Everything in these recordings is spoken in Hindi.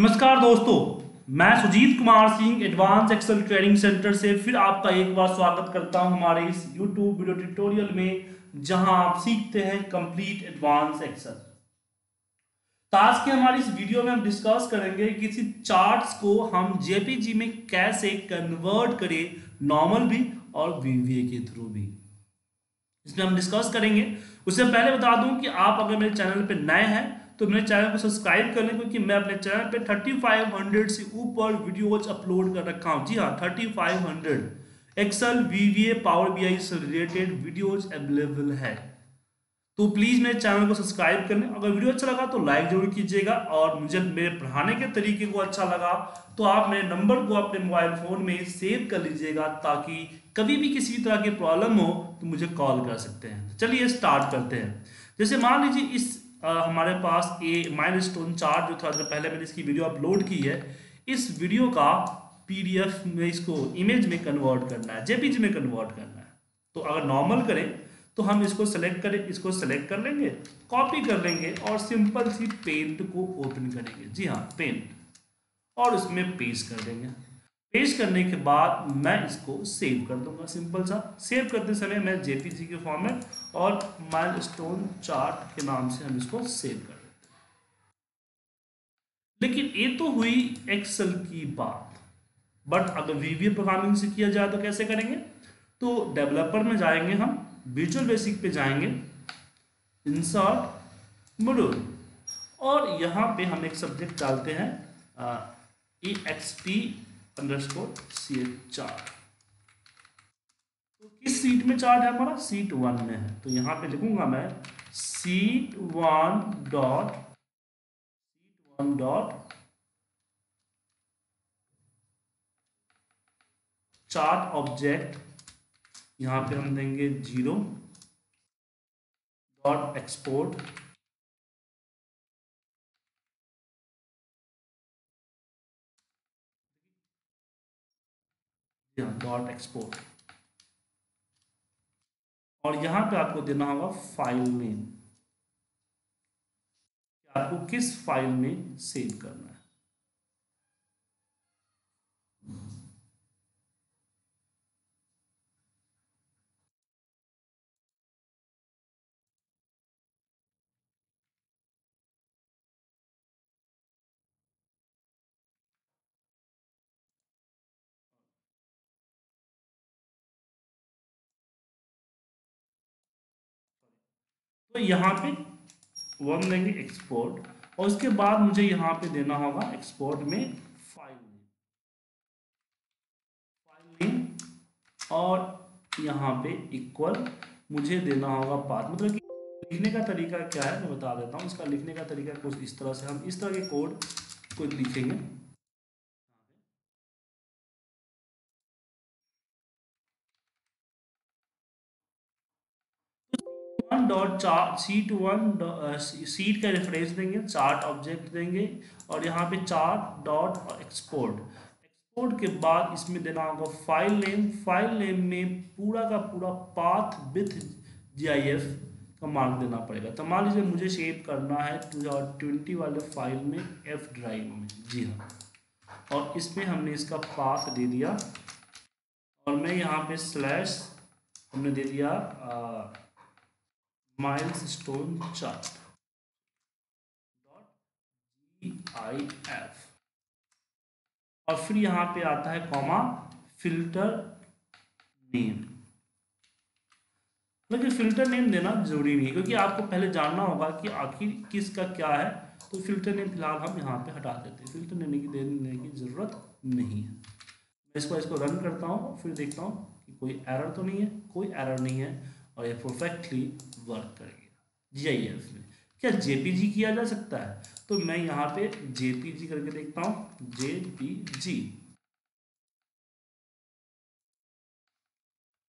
नमस्कार दोस्तों, मैं Sujit Kumar Singh advance Excel training centre से फिर आपका एक बार स्वागत करता हूं हमारे इस YouTube वीडियो ट्यूटोरियल में, जहां आप सीखते हैं कंप्लीट एडवांस एक्सेल। तो आज के हमारी इस वीडियो में हम डिस्कस करेंगे किसी चार्ट्स को हम जेपीजी में कैसे कन्वर्ट करें, नॉर्मल भी और वीबीए के थ्रू भी इसमें हम डिस्कस करेंगे। उससे पहले बता दूं कि आप अगर मेरे चैनल पर नए हैं तो मेरे चैनल को सब्सक्राइब कर लें, क्योंकि मैं अपने चैनल पे 3500 से ऊपर वीडियोज अपलोड कर रखा हूँ। जी हाँ, 3500 एक्सेल वीबीए पावर बीआई से रिलेटेड वीडियोज अवेलेबल है। तो प्लीज़ मेरे चैनल को सब्सक्राइब कर लें। अगर वीडियो अच्छा लगा तो लाइक जरूर कीजिएगा, और मुझे मेरे पढ़ाने के तरीके को अच्छा लगा तो आप मेरे नंबर को अपने मोबाइल फ़ोन में सेव कर लीजिएगा, ताकि कभी भी किसी तरह की प्रॉब्लम हो तो मुझे कॉल कर सकते हैं। चलिए स्टार्ट करते हैं। जैसे मान लीजिए इस हमारे पास ये माइलस्टोन चार्ट जो था, जो पहले मैंने इसकी वीडियो अपलोड की है, इस वीडियो का पीडीएफ में इसको इमेज में कन्वर्ट करना है, जेपीजी में कन्वर्ट करना है। तो अगर नॉर्मल करें तो हम इसको सेलेक्ट करें, इसको सेलेक्ट कर लेंगे, कॉपी कर लेंगे और सिंपल सी पेंट को ओपन करेंगे। जी हाँ, पेंट, और उसमें पेस्ट कर देंगे। पेस्ट करने के बाद मैं इसको सेव कर दूंगा, सिंपल सा। सेव करते समय मैं जेपीजी के फॉर्मेट और माइलस्टोन चार्ट के नाम से हम इसको सेव कर देते हैं। लेकिन ये तो हुई एक्सेल की बात, बट अगर वीबीए प्रोग्रामिंग से किया जाए तो कैसे करेंगे? तो डेवलपर में जाएंगे, हम विजुअल बेसिक पे जाएंगे, इंसर्ट मॉड्यूल, और यहाँ पे हम एक सब्जेक्ट डालते हैं EXP_CH चार्ट। तो किस सीट में चार्ट है हमारा? सीट 1 में है। तो यहाँ पे लिखूंगा मैं सीट 1 डॉट चार्ट ऑब्जेक्ट, यहाँ पे हम देंगे 0 डॉट एक्सपोर्ट। और यहाँ पे आपको देना होगा फाइल नेम, आपको किस फाइल में सेव करना है। तो यहाँ पे 1 देंगे एक्सपोर्ट, और उसके बाद मुझे यहाँ पे देना होगा एक्सपोर्ट में फाइल नेम, और यहाँ पे इक्वल मुझे देना होगा पाथ। मतलब कि लिखने का तरीका क्या है मैं बता देता हूँ। इसका लिखने का तरीका कुछ इस तरह से, हम इस तरह के कोड कुछ लिखेंगे। सीट का रेफरेंस देंगे, चार्ट ऑब्जेक्ट देंगे, और यहाँ पे चार्ट डॉट एक्सपोर्ट के बाद इसमें देना होगा फाइल नेम। फाइल नेम में पूरा का पूरा पाथ विथ GIF का मार्क देना पड़ेगा। तो मान लीजिए मुझे सेव करना है 2020 वाले फाइल में F ड्राइव में। जी हाँ, और इसमें हमने इसका पाथ दे दिया, और मैं यहाँ पे स्लैश हमने दे दिया माइलस्टोन चार्ट .gif, और फिर यहाँ पे आता है कॉमा फिल्टर नेम। लेकिन फिल्टर नेम देना जरूरी नहीं है, क्योंकि आपको पहले जानना होगा कि आखिर किसका क्या है। तो फिल्टर नेम फिलहाल हम यहाँ पे हटा देते हैं, फिल्टर नेम की देने की जरूरत नहीं है। मैं इसको रन करता हूँ, फिर देखता हूँ कि कोई एरर तो नहीं है। कोई एरर नहीं है और ये परफेक्टली वर्क करेगा। GIF में क्या JPG किया जा सकता है? तो मैं यहाँ पे JPG करके देखता हूँ, JPG।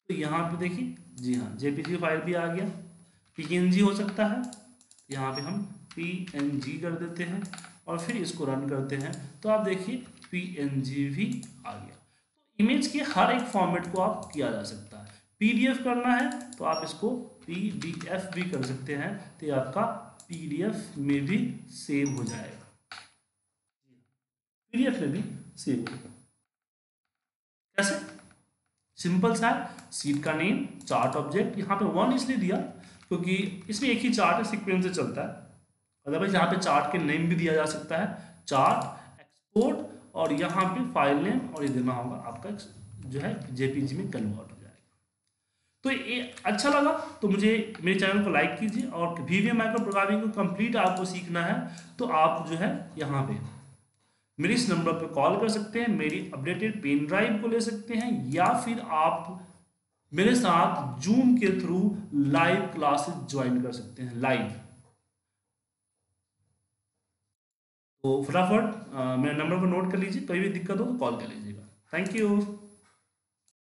तो यहाँ पे देखिए, जी हाँ, JPG फाइल भी आ गया। PNG हो सकता है, यहाँ पे हम PNG कर देते हैं और फिर इसको रन करते हैं। तो आप देखिए PNG भी आ गया। तो इमेज के हर एक फॉर्मेट को आप किया जा सकता है। PDF करना है तो आप इसको PDF भी कर सकते हैं, तो आपका PDF में भी सेव हो जाएगा। पीडीएफ में भी सेव होगा। कैसे? सिंपल सा है, सीट का नेम, चार्ट ऑब्जेक्ट। यहाँ पे 1 इसलिए दिया क्योंकि इसमें एक ही चार्ट सीक्वेंस से चलता है, अदरवाइज यहाँ पे चार्ट के नेम भी दिया जा सकता है, चार्ट एक्सपोर्ट और यहाँ पे फाइल नेम और ये देना होगा आपका जो है जेपीजी में कन्वर्ट हो जाएगा। तो ये अच्छा लगा तो मुझे मेरे चैनल को लाइक कीजिए और वीवीए माइक्रो प्रोग्रामिंग को कंप्लीट आपको सीखना है तो आप जो है यहाँ पे मेरे इस नंबर पर कॉल कर सकते हैं, मेरी अपडेटेड पेन ड्राइव को ले सकते हैं या फिर आप मेरे साथ जूम के थ्रू लाइव क्लासेस ज्वाइन कर सकते हैं लाइव। तो फटाफट मेरे नंबर पर नोट कर लीजिए, कोई भी दिक्कत हो तो कॉल कर लीजिएगा। Thank you.